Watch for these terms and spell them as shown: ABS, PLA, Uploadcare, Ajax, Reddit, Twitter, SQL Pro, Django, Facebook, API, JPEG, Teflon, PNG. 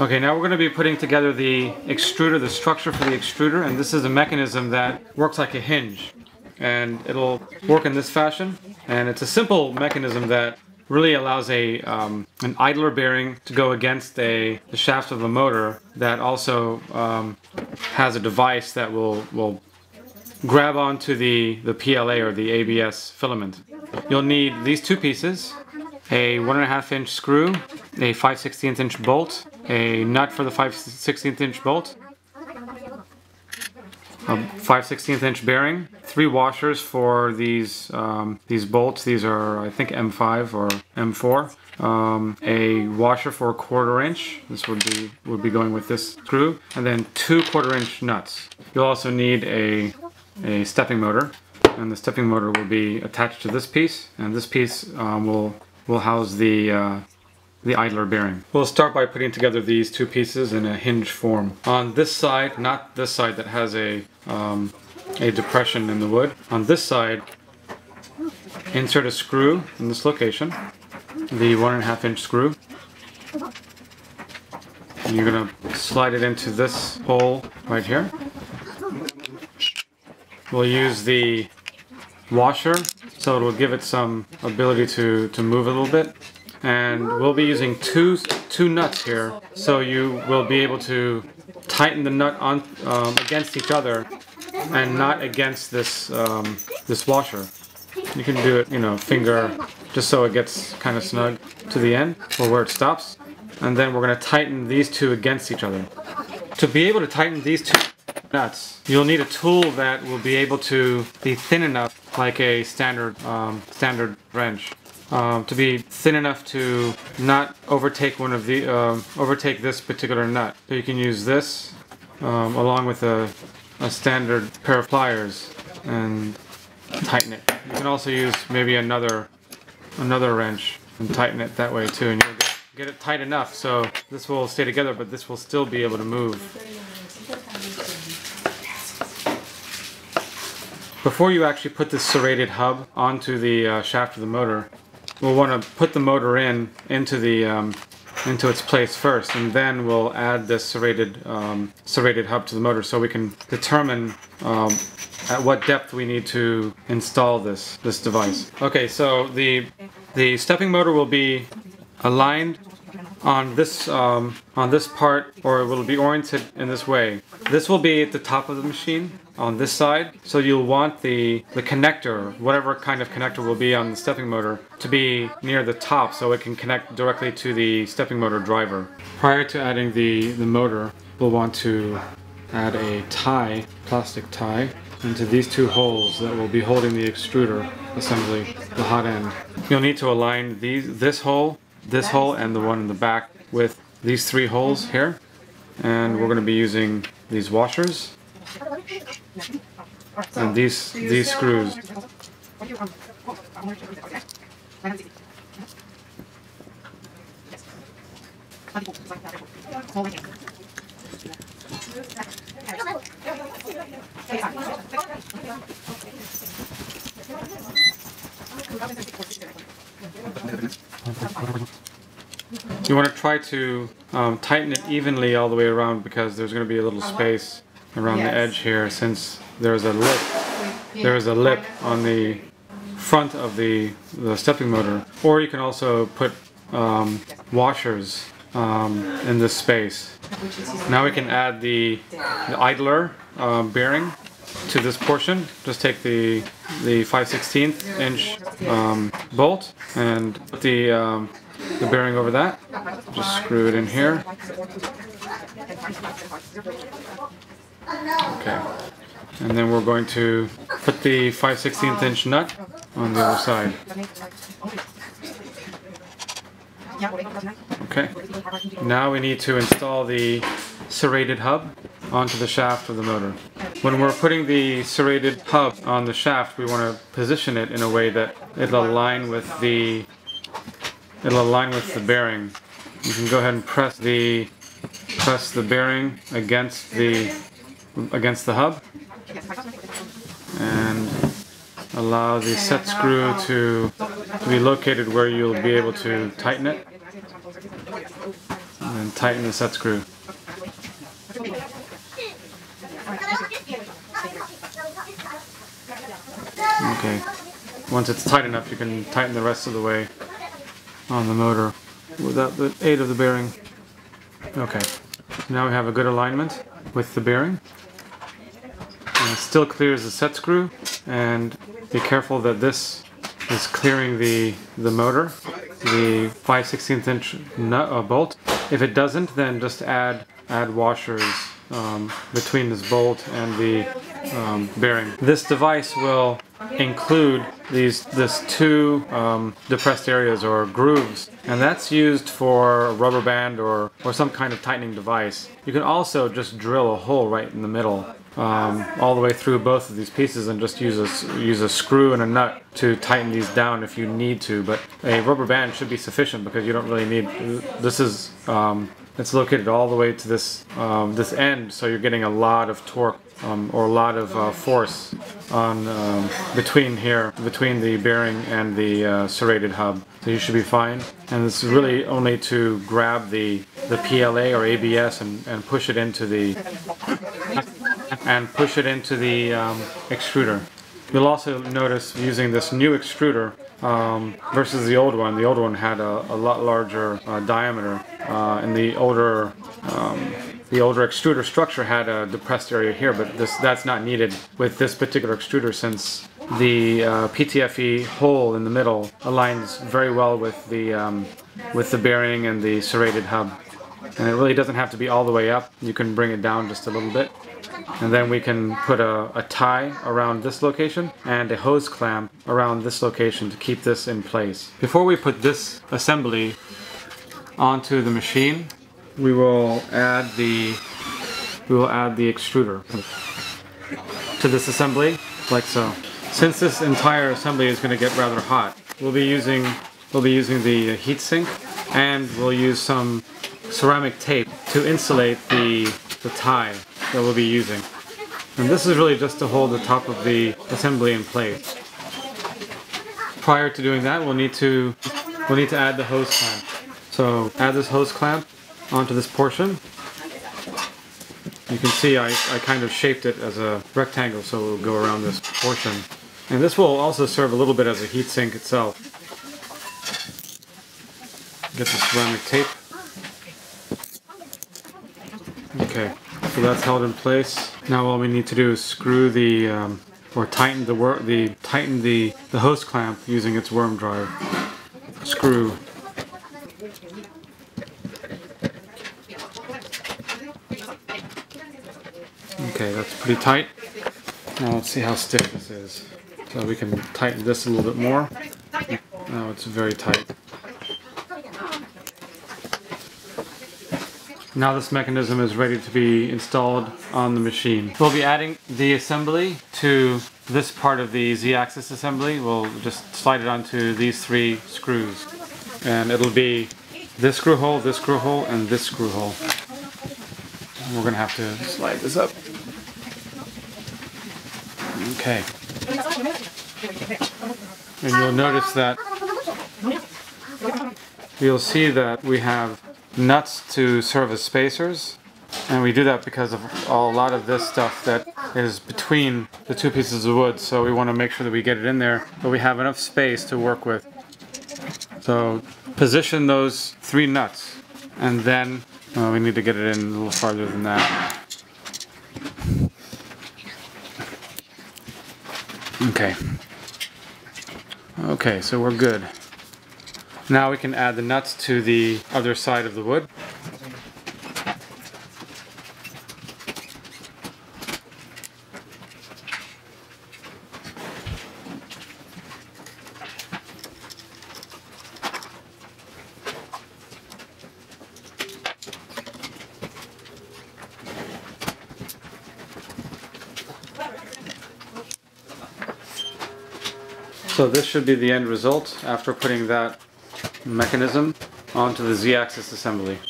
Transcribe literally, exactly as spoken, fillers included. Okay, now we're going to be putting together the extruder, the structure for the extruder, and this is a mechanism that works like a hinge. And it'll work in this fashion, and it's a simple mechanism that really allows a um, an idler bearing to go against a the shaft of a motor that also um, has a device that will, will grab onto the, the P L A or the A B S filament. You'll need these two pieces, a one and a half inch screw, a five sixteenths inch bolt, a nut for the five sixteenths inch bolt, a five sixteenths inch bearing, three washers for these um, these bolts. These are, I think, M five or M four. Um, a washer for a quarter inch. This would be would be going with this screw, and then two quarter inch nuts. You'll also need a a stepping motor, and the stepping motor will be attached to this piece, and this piece um, will will house the. Uh, the idler bearing. We'll start by putting together these two pieces in a hinge form. On this side, not this side that has a, um, a depression in the wood, on this side, insert a screw in this location, the one and a half inch screw. And you're going to slide it into this hole right here. We'll use the washer so it will give it some ability to, to move a little bit. And we'll be using two two nuts here, so you will be able to tighten the nut on um, against each other, and not against this um, this washer. You can do it, you know, finger, just so it gets kind of snug to the end or where it stops. And then we're going to tighten these two against each other. To be able to tighten these two nuts, you'll need a tool that will be able to be thin enough, like a standard um, standard wrench. Um, to be thin enough to not overtake one of the um, overtake this particular nut. So you can use this um, along with a, a standard pair of pliers and tighten it. You can also use maybe another another wrench and tighten it that way too, and you'll get, get it tight enough so this will stay together, but this will still be able to move. Before you actually put this serrated hub onto the uh, shaft of the motor, we'll want to put the motor in into the um, into its place first, and then we'll add this serrated um, serrated hub to the motor, so we can determine um, at what depth we need to install this this device. Okay, so the the stepping motor will be aligned on this um, on this part, or it will be oriented in this way. This will be at the top of the machine on this side, so you'll want the the connector, whatever kind of connector will be on the stepping motor, to be near the top so it can connect directly to the stepping motor driver. Prior to adding the the motor, we'll want to add a tie, plastic tie, into these two holes that will be holding the extruder assembly, the hot end. You'll need to align these this hole this hole and the one in the back with these three holes here, and we're going to be using these washers and these these screws. You want to try to um, tighten it evenly all the way around, because there's going to be a little space around yes. the edge here, since there's a lip there's a lip on the front of the, the stepping motor. Or you can also put um, washers um, in this space. Now we can add the, the idler uh, bearing to this portion. Just take the the five sixteenths inch um, bolt and put the um, the bearing over that. Just screw it in here. Okay, and then we're going to put the five sixteenths inch nut on the other side. Okay, now we need to install the serrated hub onto the shaft of the motor. When we're putting the serrated hub on the shaft, we want to position it in a way that it'll align with the it'll align with the bearing. You can go ahead and press the press the bearing against the against the hub, and allow the set screw to, to be located where you'll be able to tighten it. and then tighten the set screw. Okay, once it's tight enough you can tighten the rest of the way on the motor without the aid of the bearing. Okay, now we have a good alignment with the bearing. And it still clears the set screw, and be careful that this is clearing the, the motor, the five sixteenths inch nut, uh, bolt. If it doesn't, then just add, add washers um, between this bolt and the um, bearing. This device will include these this two um, depressed areas or grooves, and that's used for a rubber band or, or some kind of tightening device. You can also just drill a hole right in the middle um, all the way through both of these pieces and just use a, use a screw and a nut to tighten these down if you need to, but a rubber band should be sufficient because you don't really need, this is, um, it's located all the way to this, um, this end, so you're getting a lot of torque Um, or a lot of uh, force on um, between here, between the bearing and the uh, serrated hub. So you should be fine. And it's really only to grab the the P L A or A B S and, and push it into the and push it into the um, extruder. You'll also notice using this new extruder um, versus the old one. The old one had a, a lot larger uh, diameter, uh, and the older. Um, The older extruder structure had a depressed area here, but this, that's not needed with this particular extruder since the uh, P T F E hole in the middle aligns very well with the, um, with the bearing and the serrated hub. And it really doesn't have to be all the way up. You can bring it down just a little bit. And then we can put a, a tie around this location and a hose clamp around this location to keep this in place. Before we put this assembly onto the machine, we will add the we will add the extruder to this assembly, like so. Since this entire assembly is going to get rather hot, we'll be using we'll be using the heatsink, and we'll use some ceramic tape to insulate the the tie that we'll be using. And this is really just to hold the top of the assembly in place. Prior to doing that, we'll need to we'll need to add the hose clamp. So add this hose clamp onto this portion. You can see I, I kind of shaped it as a rectangle, so it will go around this portion. And this will also serve a little bit as a heat sink itself. Get the ceramic tape. Okay, so that's held in place. Now all we need to do is screw the um, or tighten the wor the tighten the the hose clamp using its worm drive screw. Okay, that's pretty tight. Now let's see how stiff this is. So we can tighten this a little bit more. Now it's very tight. Now this mechanism is ready to be installed on the machine. We'll be adding the assembly to this part of the Z-axis assembly. We'll just slide it onto these three screws. And it'll be this screw hole, this screw hole, and this screw hole. And we're going to have to slide this up. Okay, and you'll notice that you'll see that we have nuts to serve as spacers, and we do that because of a lot of this stuff that is between the two pieces of wood, so we want to make sure that we get it in there, but we have enough space to work with. So position those three nuts, and then well, we need to get it in a little farther than that. Okay. Okay, so we're good. Now we can add the nuts to the other side of the wood. So this should be the end result after putting that mechanism onto the Z-axis assembly.